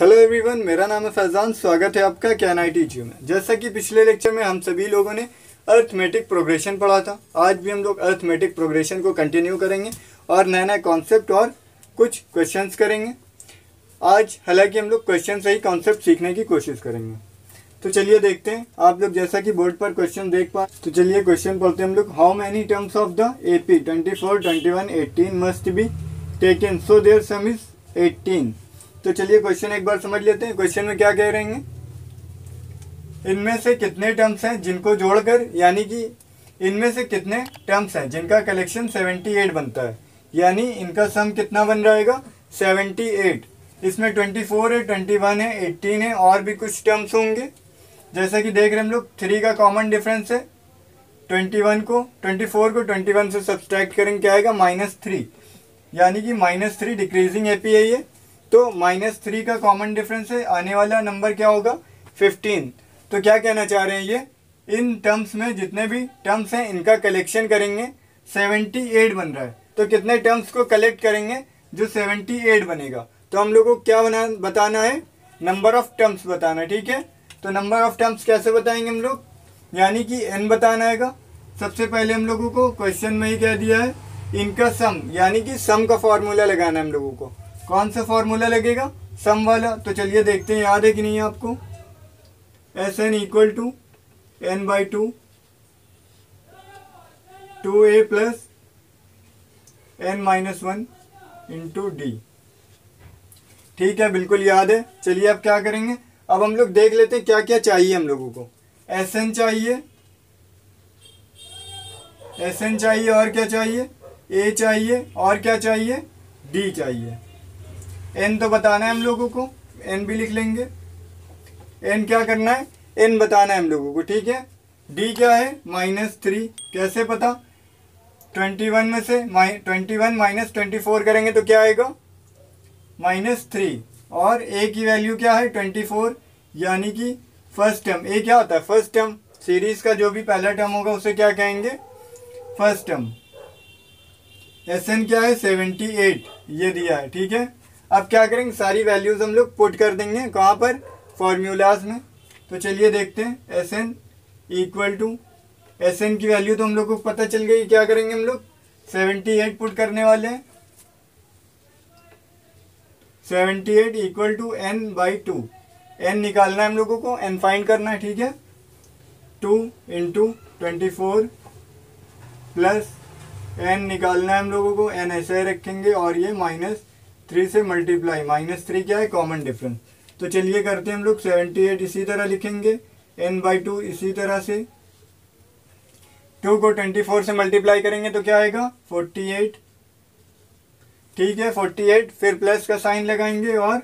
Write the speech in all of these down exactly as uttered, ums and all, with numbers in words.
Hello everyone, मेरा नाम है फैजान। स्वागत है आपका कैनाइटीचू में। जैसा कि पिछले लेक्चर में हम सभी लोगों ने अर्थमेटिक प्रोग्रेशन पढ़ा था, आज भी हम लोग अर्थमेटिक प्रोग्रेशन को कंटिन्यू करेंगे और नया नया कॉन्सेप्ट और कुछ क्वेश्चंस करेंगे। आज हालांकि हम लोग क्वेश्चन से ही कॉन्सेप्ट सीखने की कोशिश करेंगे। तो चलिए देखते हैं, आप लोग जैसा कि बोर्ड पर क्वेश्चन देख पा, तो चलिए क्वेश्चन पढ़ते हैं हम लोग। How many terms of the A P twenty four twenty one eighteen must be taken so there sum is eighteen. तो चलिए क्वेश्चन एक बार समझ लेते हैं। क्वेश्चन में क्या कह रहे हैं, इनमें से कितने टर्म्स हैं जिनको जोड़कर, यानी कि इनमें से कितने टर्म्स हैं जिनका कलेक्शन अठहत्तर बनता है, यानी इनका सम कितना बन जाएगा अठहत्तर। इसमें चौबीस है, इक्कीस है, अठारह है और भी कुछ टर्म्स होंगे। जैसा कि देख रहे हैं हम लोग, थ्री का कॉमन डिफरेंस है। इक्कीस को चौबीस को इक्कीस से सब्सट्रैक्ट करेंगे, क्या आएगा माइनस थ्री, यानी कि minus three decreasing A P I है। तो माइनस थ्री का कॉमन डिफरेंस है, आने वाला नंबर क्या होगा फिफ्टीन। तो क्या कहना चाह रहे हैं, ये इन टर्म्स में जितने भी टर्म्स हैं इनका कलेक्शन करेंगे, अठहत्तर बन रहा है। तो कितने टर्म्स को कलेक्ट करेंगे जो अठहत्तर बनेगा। तो हम लोगों को क्या बना बताना है, नंबर ऑफ टर्म्स बताना है, ठीक है। तो नंबर ऑफ टर्म्स कैसे बताएंगे हम लोग, यानी कि n बताना आएगा। सबसे पहले हम लोगों को क्वेश्चन में ही कह दिया है इनका सम, यानी कि सम का फॉर्मूला लगाना है हम लोगों को। कौन सा फॉर्मूला लगेगा, सम वाला। तो चलिए देखते हैं याद है कि नहीं आपको। S N equal to N by two two A plus N minus one into D, ठीक है, बिल्कुल याद है। चलिए अब क्या करेंगे, अब हम लोग देख लेते हैं क्या क्या चाहिए हम लोगों को। एस एन चाहिए, एस एन चाहिए और क्या चाहिए, ए चाहिए और क्या चाहिए, डी चाहिए। एन तो बताना है हम लोगों को, एन भी लिख लेंगे। एन क्या करना है, एन बताना है हम लोगों को, ठीक है। डी क्या है, माइनस थ्री, कैसे पता, ट्वेंटी वन में से twenty one minus twenty four करेंगे तो क्या आएगा माइनस थ्री। और ए की वैल्यू क्या है ट्वेंटी फोर, यानी कि फर्स्ट टर्म। ए क्या होता है, फर्स्ट टर्म। सीरीज का जो भी पहला टर्म होगा उसे क्या कहेंगे, फर्स्ट टर्म। एस एन क्या है सेवेंटी एट, ये दिया है, ठीक है। अब क्या करेंगे, सारी वैल्यूज हम लोग पुट कर देंगे, कहाँ पर, फॉर्मूलाज में। तो चलिए देखते हैं, S N equal to, S N की वैल्यू तो हम लोग को पता चल गई। क्या करेंगे हम लोग, अठहत्तर पुट करने वाले हैं। अठहत्तर equal to N by two, N निकालना है हम लोगों को, एन फाइंड करना है, ठीक है। Two into twenty four plus N निकालना है हम लोगों को, एन ऐसे ही रखेंगे और ये माइनस थ्री से मल्टीप्लाई, माइनस थ्री क्या है कॉमन डिफरेंस। तो चलिए करते हैं हम लोग, सेवेंटी एट इसी तरह लिखेंगे, एन बाई टू इसी तरह से। टू को ट्वेंटी फोर से मल्टीप्लाई करेंगे तो क्या आएगा फोर्टी एट, ठीक है फोर्टी एट। फिर प्लस का साइन लगाएंगे और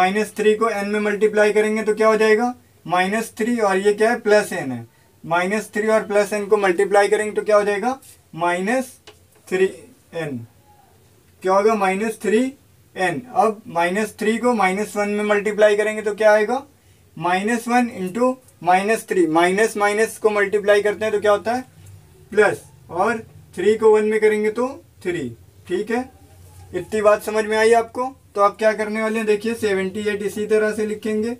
माइनस थ्री को एन में मल्टीप्लाई करेंगे तो क्या हो जाएगा माइनस थ्री, और ये क्या है प्लस एन है। माइनस थ्री और प्लस एन को मल्टीप्लाई करेंगे तो क्या हो जाएगा माइनस थ्री एन, क्या होगा माइनस थ्री एन। अब माइनस थ्री को माइनस वन में मल्टीप्लाई करेंगे तो क्या आएगा minus one into minus three, minus minus को मल्टीप्लाई करते हैं तो क्या होता है प्लस, और थ्री को वन में करेंगे तो थ्री, ठीक है। इतनी बात समझ में आई आपको। तो आप क्या करने वाले हैं, देखिए सेवेंटी एट इसी तरह से लिखेंगे,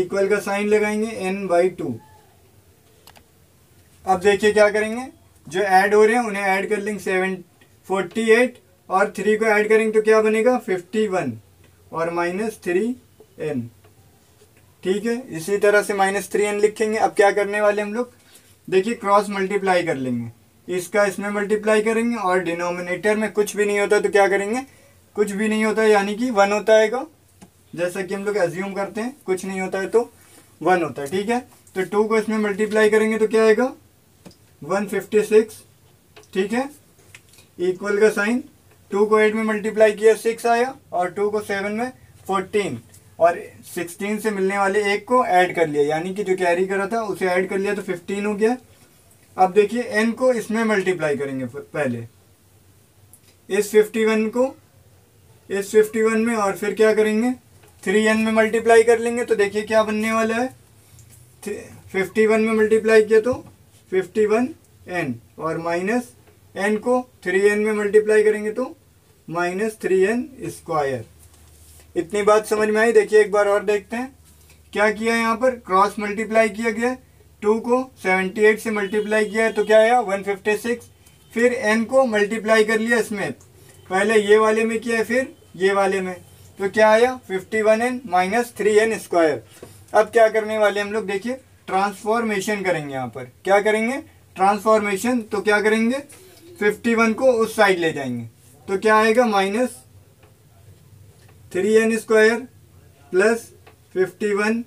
इक्वल का साइन लगाएंगे, एन बाई टू। अब देखिए क्या करेंगे, जो ऐड हो रहे हैं उन्हें ऐड कर लेंगे, सेवन फोर्टी एट और थ्री को ऐड करेंगे तो क्या बनेगा इक्यावन और माइनस थ्री एन, ठीक है। इसी तरह से माइनस थ्री एन लिखेंगे। अब क्या करने वाले हम लोग, देखिए क्रॉस मल्टीप्लाई कर लेंगे, इसका इसमें मल्टीप्लाई करेंगे और डिनोमिनेटर में कुछ भी नहीं होता तो क्या करेंगे, कुछ भी नहीं होता यानी कि वन होता है, जैसा कि हम लोग एज्यूम करते हैं कुछ नहीं होता है तो वन होता है, ठीक है। तो टू को इसमें मल्टीप्लाई करेंगे तो क्या आएगा वन फिफ्टी सिक्स, ठीक है, इक्वल का साइन। टू को एट में मल्टीप्लाई किया सिक्स आया, और टू को सेवन में फोर्टीन, और सिक्सटीन से मिलने वाले एक को ऐड कर लिया, यानी कि जो कैरी करा था उसे ऐड कर लिया तो फिफ्टीन हो गया। अब देखिए एन को इसमें मल्टीप्लाई करेंगे, पहले इस फिफ्टी वन को इस फिफ्टी वन में, और फिर क्या करेंगे थ्री एन में मल्टीप्लाई कर लेंगे। तो देखिए क्या बनने वाला है, फिफ्टी वन में मल्टीप्लाई किया तो फिफ्टी वन एन, और माइनस एन को थ्री एन में मल्टीप्लाई करेंगे तो माइनस थ्री एन स्क्वायर, इतनी बात समझ में आई। देखिए एक बार और देखते हैं क्या किया है यहाँ पर, क्रॉस मल्टीप्लाई किया गया, टू को अठहत्तर से मल्टीप्लाई किया है तो क्या आया एक सौ छप्पन, फिर n को मल्टीप्लाई कर लिया इसमें, पहले ये वाले में किया फिर ये वाले में, तो क्या आया इक्यावन n minus three N square. अब क्या करने वाले हम लोग, देखिए ट्रांसफॉर्मेशन करेंगे यहाँ पर, क्या करेंगे ट्रांसफॉर्मेशन, तो क्या करेंगे इक्यावन को उस साइड ले जाएंगे तो क्या आएगा minus three N square plus fifty one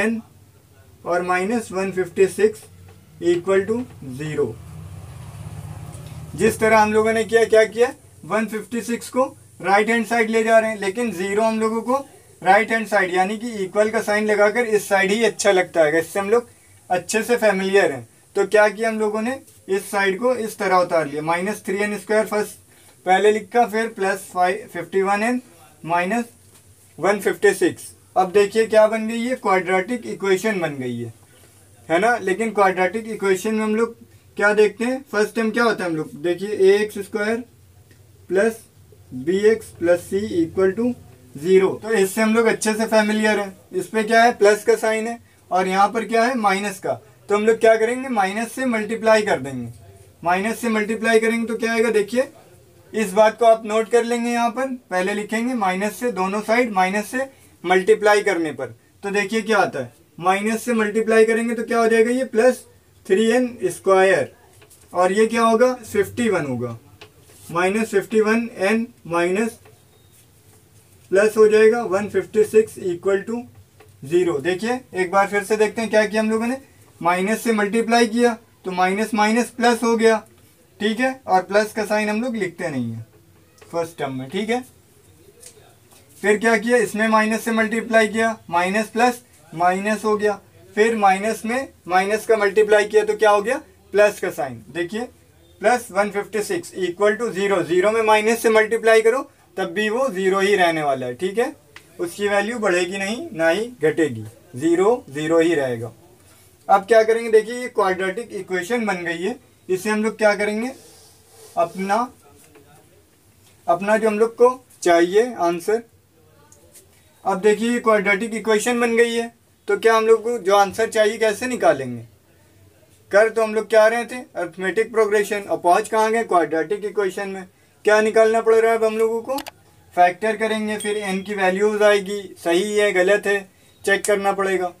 N और minus one fifty six equal to zero. जिस तरह हम लोगों ने किया, क्या किया एक सौ छप्पन को राइट हैंड साइड ले जा रहे हैं, लेकिन ज़ीरो हम लोगों को राइट हैंड साइड यानी कि इक्वल का साइन लगाकर इस साइड ही अच्छा लगता है, इससे हम लोग अच्छे से फैमिलियर हैं। तो क्या किया हम लोगों ने इस साइड को इस तरह उतार लिया, minus three N square first पहले लिखा, फिर plus five fifty one N minus one fifty six. अब देखिए क्या बन गई है, क्वाड्रेटिक इक्वेशन बन गई है, है ना। लेकिन क्वाड्रेटिक इक्वेशन में हम लोग क्या देखते हैं, फर्स्ट टाइम क्या होता है हम लोग, देखिए A X square plus B X plus C equal to zero, तो इससे हम लोग अच्छे से फैमिलियर हैं। इस पर क्या है प्लस का साइन है और यहाँ पर क्या है माइनस का, तो हम लोग क्या करेंगे माइनस से मल्टीप्लाई कर देंगे, माइनस से मल्टीप्लाई करेंगे तो क्या आएगा, देखिए इस बात को आप नोट कर लेंगे, यहाँ पर पहले लिखेंगे माइनस से दोनों साइड माइनस से मल्टीप्लाई करने पर, तो देखिए क्या आता है माइनस से मल्टीप्लाई करेंगे तो क्या हो जाएगा ये प्लस थ्री एन स्क्वायर और ये क्या होगा फिफ्टी वन होगा, minus fifty one N minus plus हो जाएगा one fifty six equal to zero. देखिए एक बार फिर से देखते हैं क्या किया हम लोगों ने, माइनस से मल्टीप्लाई किया तो माइनस माइनस प्लस हो गया, ठीक है, और प्लस का साइन हम लोग लिखते नहीं है फर्स्ट टर्म में, ठीक है। फिर क्या किया इसमें माइनस से मल्टीप्लाई किया, माइनस प्लस माइनस हो गया, फिर माइनस में माइनस का मल्टीप्लाई किया तो क्या हो गया प्लस का साइन, देखिए plus one fifty six equal to zero. Zero में माइनस से मल्टीप्लाई करो तब भी वो ज़ीरो ही रहने वाला है, ठीक है, उसकी वैल्यू बढ़ेगी नहीं ना ही घटेगी, ज़ीरो ज़ीरो ही रहेगा। अब क्या करेंगे, देखिए ये क्वाड्रेटिक इक्वेशन बन गई है, इसे हम लोग क्या करेंगे अपना अपना जो हम लोग को चाहिए आंसर। अब देखिए क्वाड्रेटिक इक्वेशन बन गई है तो क्या हम लोग को जो आंसर चाहिए कैसे निकालेंगे, कर तो हम लोग क्या रहे थे अरिथमेटिक प्रोग्रेशन और पहुंच कहाँ गए क्वाड्रेटिक इक्वेशन में। क्या निकालना पड़ रहा है अब हम लोगों को, फैक्टर करेंगे फिर एन की वैल्यूज आएगी, सही है गलत है चेक करना पड़ेगा।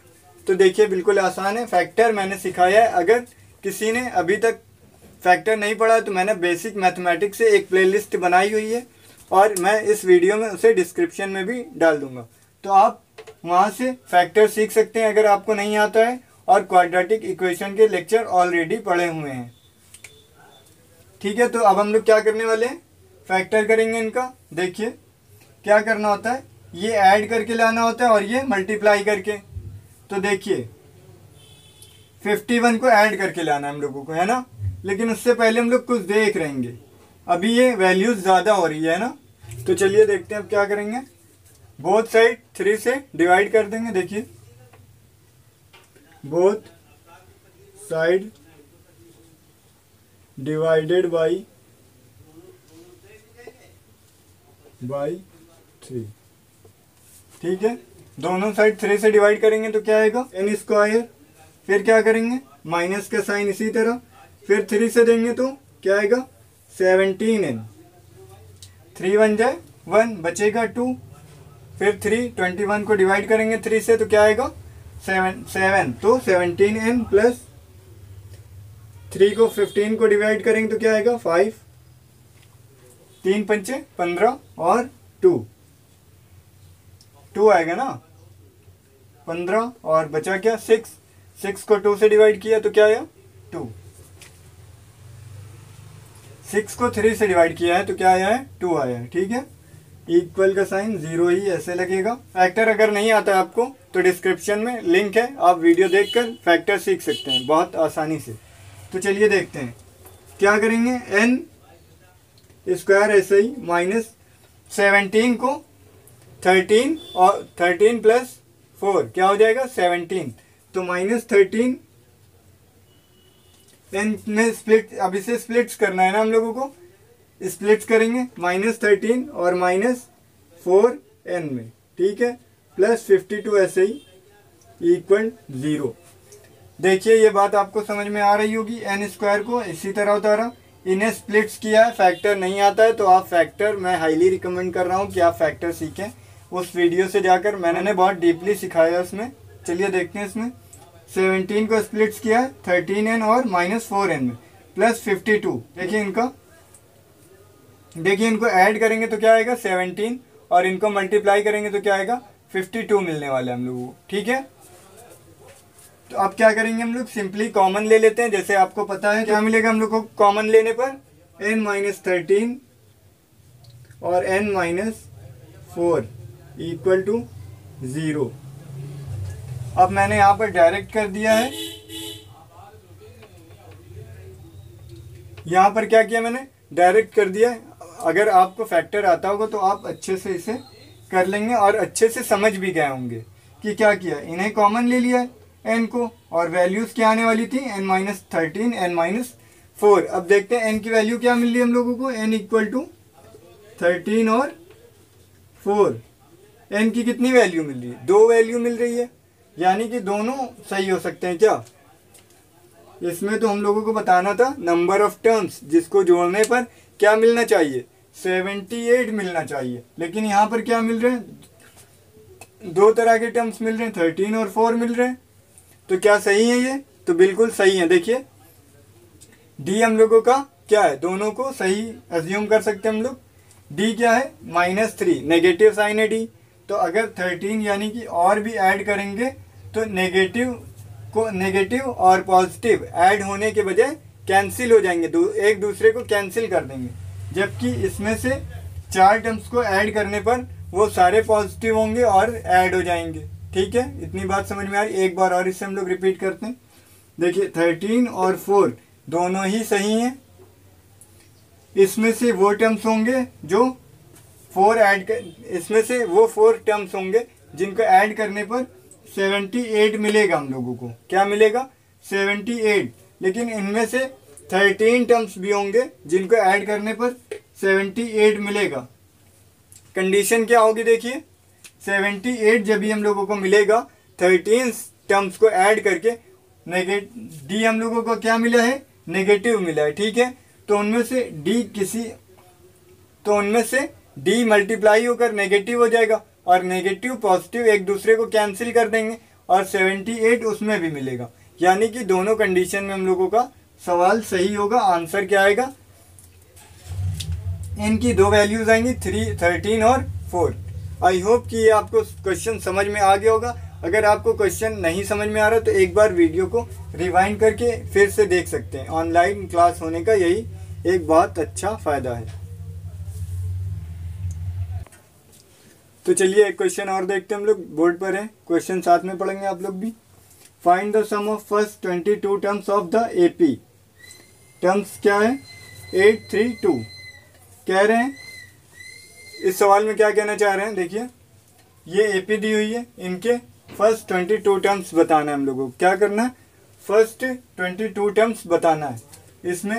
तो देखिए बिल्कुल आसान है, फैक्टर मैंने सिखाया है, अगर किसी ने अभी तक फैक्टर नहीं पढ़ा तो मैंने बेसिक मैथमेटिक्स से एक प्लेलिस्ट बनाई हुई है और मैं इस वीडियो में उसे डिस्क्रिप्शन में भी डाल दूंगा, तो आप वहाँ से फैक्टर सीख सकते हैं अगर आपको नहीं आता है, और क्वाड्रेटिक इक्वेशन के लेक्चर ऑलरेडी पढ़े हुए हैं, ठीक है। तो अब हम लोग क्या करने वाले हैं, फैक्टर करेंगे इनका। देखिए क्या करना होता है, ये ऐड करके लाना होता है और ये मल्टीप्लाई करके, तो देखिए इक्यावन को ऐड करके लाना है हम लोगों को, है ना। लेकिन उससे पहले हम लोग कुछ देख रहेंगे, अभी ये वैल्यूज ज़्यादा हो रही है ना, तो चलिए देखते हैं अब क्या करेंगे। बोथ साइड थ्री से डिवाइड कर देंगे, देखिए both side divided by by three, ठीक है, दोनों साइड थ्री से डिवाइड करेंगे तो क्या आएगा एन स्क्वायर, फिर क्या करेंगे माइनस का साइन इसी तरह, फिर थ्री से देंगे तो क्या आएगा सेवनटीन एन, थ्री वन जाए वन बचेगा टू, फिर थ्री ट्वेंटी वन को डिवाइड करेंगे थ्री से तो क्या आएगा सेवन सेवन, तो सेवनटीन एन प्लस थ्री को फिफ्टीन को डिवाइड करेंगे तो क्या आएगा फाइव, तीन पंचे पंद्रह और टू टू आएगा ना पंद्रह, और बचा क्या सिक्स, सिक्स को टू से डिवाइड किया तो क्या आया टू, सिक्स को थ्री से डिवाइड किया है तो क्या आया है टू आया है, ठीक है। इक्वल का साइन जीरो ही ऐसे लगेगा। फैक्टर अगर नहीं आता है आपको तो डिस्क्रिप्शन में लिंक है, आप वीडियो देखकर फैक्टर सीख सकते हैं बहुत आसानी से। तो चलिए देखते हैं क्या करेंगे, एन स्क्वायर ऐसे ही माइनस सेवनटीन को थर्टीन और थर्टीन प्लस फोर क्या हो जाएगा सेवनटीन, तो माइनस थर्टीन एन में स्प्लिट, अब इसे स्प्लिट्स करना है ना हम लोगों को, स्प्लिट्स करेंगे माइनस थर्टीन और माइनस फोर एन में, ठीक है, प्लस बावन ऐसे ही इक्वल ज़ीरो। देखिए ये बात आपको समझ में आ रही होगी। एन स्क्वायर को इसी तरह उतारा, इन्हें स्प्लिट्स किया, फैक्टर नहीं आता है तो आप फैक्टर, मैं हाईली रिकमेंड कर रहा हूँ कि आप फैक्टर सीखें उस वीडियो से जाकर, मैंने बहुत डीपली सिखाया उसमें। चलिए देखते हैं इसमें सत्रह को स्प्लिट्स किया थर्टीन एन और माइनस फोर एन में प्लस बावन। देखिए इनका, देखिए इनको ऐड करेंगे तो क्या आएगा सत्रह और इनको मल्टीप्लाई करेंगे तो क्या आएगा बावन मिलने वाले हम लोगों को, ठीक है। तो अब क्या करेंगे हम लोग, सिंपली कॉमन ले लेते हैं, जैसे आपको पता है क्या मिलेगा हम लोग को कॉमन लेने पर, एन माइनस थर्टीन और N minus four equal to zero. अब मैंने यहाँ पर डायरेक्ट कर दिया है, यहाँ पर क्या किया मैंने डायरेक्ट कर दिया। अगर आपको फैक्टर आता होगा तो आप अच्छे से इसे कर लेंगे और अच्छे से समझ भी गए होंगे कि क्या किया। इन्हें कॉमन ले लिया है एन को, और वैल्यूज़ क्या आने वाली थी, N minus thirteen N minus four. अब देखते हैं एन की वैल्यू क्या मिल रही है हम लोगों को, एन इक्वल टू थर्टीन और फोर। एन की कितनी वैल्यू मिल रही है, दो वैल्यू मिल रही है, यानी कि दोनों सही हो सकते हैं क्या। इसमें तो हम लोगों को बताना था नंबर ऑफ टर्म्स जिसको जोड़ने पर क्या मिलना चाहिए, अठहत्तर मिलना चाहिए, लेकिन यहाँ पर क्या मिल रहे हैं, दो तरह के टर्म्स मिल रहे हैं, थर्टीन और फोर मिल रहे हैं। तो क्या सही है ये, तो बिल्कुल सही है। देखिए डी हम लोगों का क्या है, दोनों को सही अज्यूम कर सकते हैं हम लोग। डी क्या है, माइनस थ्री, नेगेटिव साइन है डी, तो अगर थर्टीन यानी कि और भी ऐड करेंगे तो नेगेटिव को नेगेटिव और पॉजिटिव ऐड होने के बजाय कैंसिल हो जाएंगे, दू, एक दूसरे को कैंसिल कर देंगे, जबकि इसमें से चार टर्म्स को ऐड करने पर वो सारे पॉजिटिव होंगे और ऐड हो जाएंगे, ठीक है। इतनी बात समझ में आ रही, एक बार और इससे हम लोग रिपीट करते हैं। देखिए थर्टीन और फोर दोनों ही सही हैं, इसमें से वो टर्म्स होंगे जो फोर ऐड कर, इसमें से वो फोर टर्म्स होंगे जिनको ऐड करने पर अठहत्तर मिलेगा हम लोगों को, क्या मिलेगा अठहत्तर। लेकिन इनमें से तेरह टर्म्स भी होंगे जिनको ऐड करने पर अठहत्तर मिलेगा। कंडीशन क्या होगी, देखिए अठहत्तर जब भी हम लोगों को मिलेगा तेरह टर्म्स को ऐड करके, नेगेटिव डी हम लोगों को क्या मिला है, नेगेटिव मिला है, ठीक है। तो उनमें से डी किसी तो उनमें से डी मल्टीप्लाई होकर नेगेटिव हो जाएगा और नेगेटिव पॉजिटिव एक दूसरे को कैंसिल कर देंगे और अठहत्तर उसमें भी मिलेगा, यानी कि दोनों कंडीशन में हम लोगों का सवाल सही होगा। आंसर क्या आएगा, इनकी दो वैल्यूज आएंगी, थ्री थर्टीन और फोर। आई होप कि ये आपको क्वेश्चन समझ में आ गया होगा। अगर आपको क्वेश्चन नहीं समझ में आ रहा तो एक बार वीडियो को रिवाइंड करके फिर से देख सकते हैं। ऑनलाइन क्लास होने का यही एक बहुत अच्छा फ़ायदा है। तो चलिए एक क्वेश्चन और देखते हैं हम लोग, बोर्ड पर है क्वेश्चन, साथ में पढ़ेंगे आप लोग भी। Find the sum of first twenty two terms of the AP. Terms क्या है, एट थ्री टू कह रहे हैं। इस सवाल में क्या कहना चाह रहे हैं, देखिए ये एपी दी हुई है, इनके फर्स्ट ट्वेंटी टू टर्म्स बताना है हम लोगों को। क्या करना है, फर्स्ट ट्वेंटी टू टर्म्स बताना है। इसमें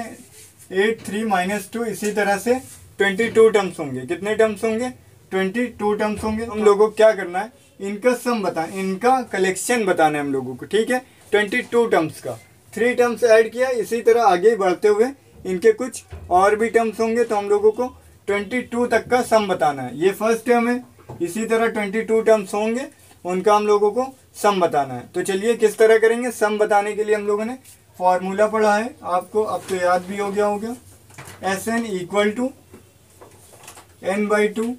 एट थ्री माइनस टू, इसी तरह से ट्वेंटी टू टर्म्स होंगे। कितने टर्म्स होंगे, बाईस टर्म्स होंगे। हम लोगों को क्या करना है, इनका सम बताना, इनका कलेक्शन बताना है हम लोगों को, ठीक है। बाईस टर्म्स का थ्री टर्म्स ऐड किया, इसी तरह आगे बढ़ते हुए इनके कुछ और भी टर्म्स होंगे, तो हम लोगों को बाईस तक का सम बताना है। ये फर्स्ट टर्म है, इसी तरह बाईस टर्म्स होंगे, उनका हम लोगों को सम बताना है। तो चलिए किस तरह करेंगे, सम बताने के लिए हम लोगों ने फॉर्मूला पढ़ा है, आपको अब तो याद भी हो गया होगा। S N equal to N by two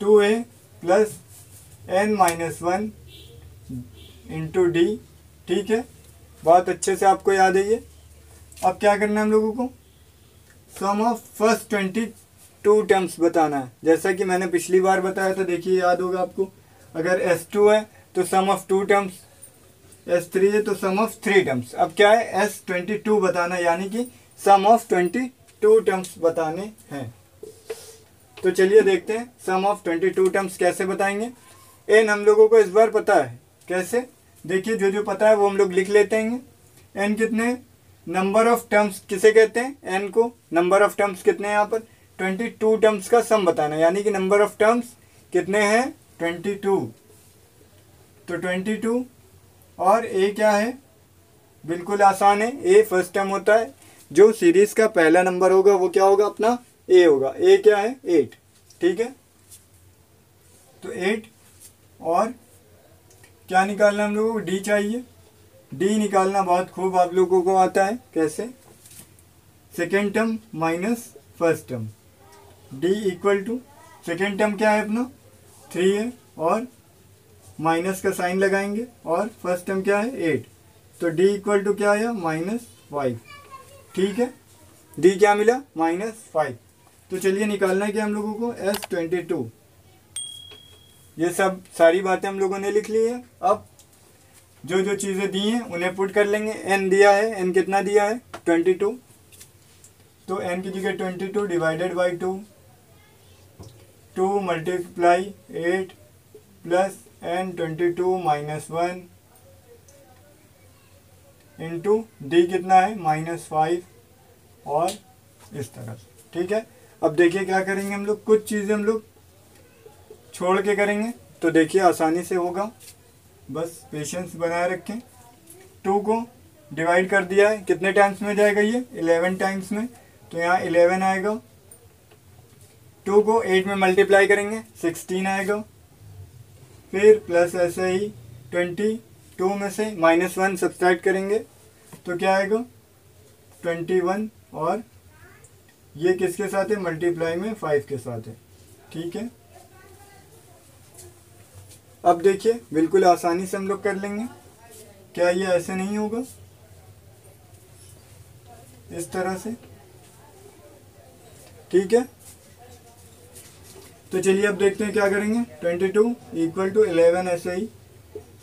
two A plus N minus one into D, ठीक है, बहुत अच्छे से आपको याद है ये। अब क्या करना है हम लोगों को, sum of first twenty two terms बताना है, जैसा कि मैंने पिछली बार बताया था। देखिए याद होगा आपको, अगर एस टू है तो sum of two terms, S three है तो सम ऑफ थ्री टर्म्स। अब क्या है, एस ट्वेंटी टू बताना, यानी कि sum of twenty two terms बताने हैं। तो चलिए देखते हैं सम ऑफ बाईस टर्म्स कैसे बताएंगे। एन हम लोगों को इस बार पता है, कैसे, देखिए जो जो पता है वो हम लोग लिख लेते हैं। एन कितने, नंबर ऑफ टर्म्स किसे कहते हैं, एन को, नंबर ऑफ टर्म्स कितने हैं यहाँ पर, बाईस टर्म्स का सम बताना, यानी कि नंबर ऑफ टर्म्स कितने हैं ट्वेंटी टू, तो ट्वेंटी टू और ए क्या है, बिल्कुल आसान है, ए फर्स्ट टर्म होता है, जो सीरीज़ का पहला नंबर होगा वो क्या होगा अपना ए होगा, ए क्या है एट, ठीक है। तो एट और क्या निकालना हम लोगों को, डी चाहिए, डी निकालना बहुत खूब आप लोगों को आता है, कैसे, second term minus first term, d equal to second term क्या है अपना थ्री है और माइनस का साइन लगाएंगे और फर्स्ट टर्म क्या है एट, तो d इक्वल टू क्या आया माइनस फाइव, ठीक है, d क्या मिला माइनस फाइव। तो चलिए निकालना है क्या हम लोगों को एस ट्वेंटी टू, ये सब सारी बातें हम लोगों ने लिख ली है। अब जो जो चीज़ें दी हैं उन्हें पुट कर लेंगे, n दिया है, n कितना दिया है ट्वेंटी टू, तो n की जगह twenty two divided by two, two multiply eight plus n twenty two minus one into d कितना है माइनस फाइव और इस तरह से, ठीक है। अब देखिए क्या करेंगे हम लोग, कुछ चीज़ें हम लोग छोड़ के करेंगे, तो देखिए आसानी से होगा, बस पेशेंस बनाए रखें। टू को डिवाइड कर दिया है, कितने टाइम्स में जाएगा ये इलेवन टाइम्स में, तो यहाँ इलेवन आएगा, टू को एट में मल्टीप्लाई करेंगे सिक्सटीन आएगा, फिर प्लस ऐसे ही ट्वेंटी टू में से माइनस वन सब्सट्रैक्ट करेंगे तो क्या आएगा ट्वेंटी वन, और ये किसके साथ है मल्टीप्लाई में फाइव के साथ है, ठीक है। अब देखिए बिल्कुल आसानी से हम लोग कर लेंगे, क्या ये ऐसे नहीं होगा, इस तरह से, ठीक है। तो चलिए अब देखते हैं क्या करेंगे, twenty two equal to eleven ऐसे ही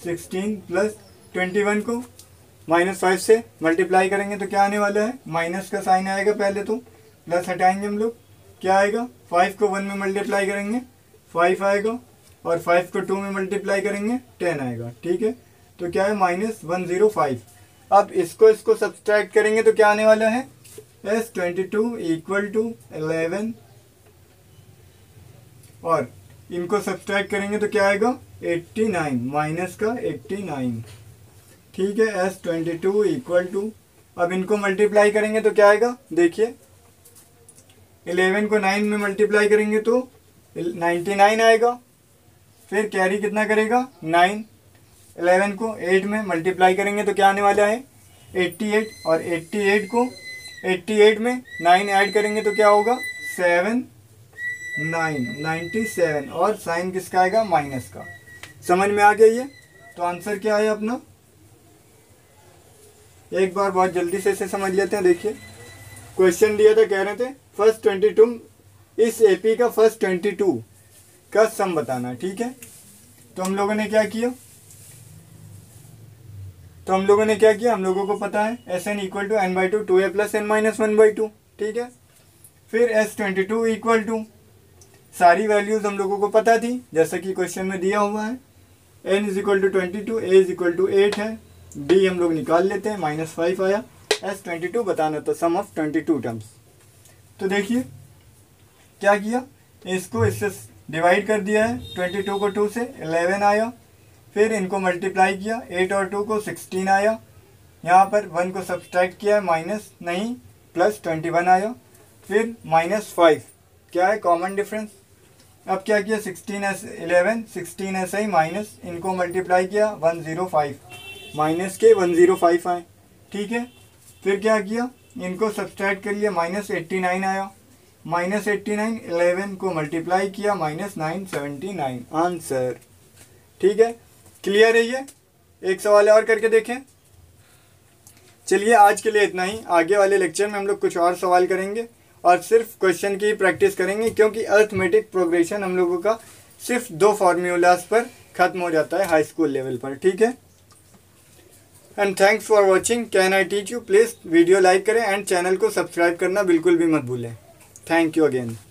सिक्सटीन प्लस ट्वेंटी वन को माइनस फाइव से मल्टीप्लाई करेंगे तो क्या आने वाला है, माइनस का साइन आएगा पहले, तो प्लस हटाएंगे हम लोग, क्या आएगा फाइव को वन में मल्टीप्लाई करेंगे फाइव आएगा, और फाइव को टू में मल्टीप्लाई करेंगे टेन आएगा, ठीक है। तो क्या है माइनस वन ज़ीरो फाइव। अब इसको इसको सब्सट्रैक्ट करेंगे तो क्या आने वाला है S twenty two equal to eleven, और इनको सब्सट्रैक्ट करेंगे तो क्या आएगा एट्टी नाइन माइनस का एट्टी नाइन, ठीक है, S twenty two equal to. अब इनको मल्टीप्लाई करेंगे तो क्या आएगा, देखिए इलेवन को नाइन में मल्टीप्लाई करेंगे तो नाइन्टी नाइन आएगा, फिर कैरी कितना करेगा नाइन, इलेवन को एट में मल्टीप्लाई करेंगे तो क्या आने वाला है एट्टी एट, और एट्टी एट को एट्टी एट में नाइन ऐड करेंगे तो क्या होगा सेवन नाइन नाइन्टी सेवन, और साइन किसका आएगा माइनस का। समझ में आ गया ये, तो आंसर क्या है अपना, एक बार बहुत जल्दी से इसे समझ लेते हैं। देखिए क्वेश्चन दिया था, कह रहे थे फर्स्ट ट्वेंटी टू इस एपी का फर्स्ट ट्वेंटी टू का सम बताना, ठीक है। तो हम लोगों ने क्या किया, तो हम लोगों ने क्या किया, हम लोगों को पता है S N equal to N by two two A plus N minus one by two, ठीक है। फिर S twenty two equal to सारी वैल्यूज़ हम लोगों को पता थी जैसा कि क्वेश्चन में दिया हुआ है, n is equal to twenty two a is equal to eight है, d हम लोग निकाल लेते हैं माइनस फाइव आया, s ट्वेंटी टू बताना था sum of twenty two terms. तो देखिए क्या किया, इसको इससे डिवाइड कर दिया है, ट्वेंटी टू को टू से इलेवन आया, फिर इनको मल्टीप्लाई किया एट और टू को सिक्सटीन आया, यहाँ पर वन को सब्सट्रैक्ट किया है माइनस नहीं प्लस ट्वेंटी वन आया, फिर माइनस फाइव क्या है कॉमन डिफरेंस। अब क्या किया sixteen S eleven sixteen S I minus इनको मल्टीप्लाई किया वन ज़ीरो फाइव माइनस के वन ज़ीरो फाइव आए, ठीक है। फिर क्या किया इनको सब्सट्रैक्ट कर लिया माइनस एट्टी नाइन आया, माइनस एट्टी नाइन इलेवन को मल्टीप्लाई किया minus nine seventy nine answer, ठीक है। क्लियर है ये, एक सवाल और करके देखें। चलिए आज के लिए इतना ही, आगे वाले लेक्चर में हम लोग कुछ और सवाल करेंगे और सिर्फ क्वेश्चन की प्रैक्टिस करेंगे, क्योंकि अर्थमेटिक प्रोग्रेशन हम लोगों का सिर्फ दो फार्मूलाज पर ख़त्म हो जाता है हाई स्कूल लेवल पर, ठीक है। And thanks for watching, can I teach you, please video like करें एंड चैनल को सब्सक्राइब करना बिल्कुल भी मत भूलें। Thank you again.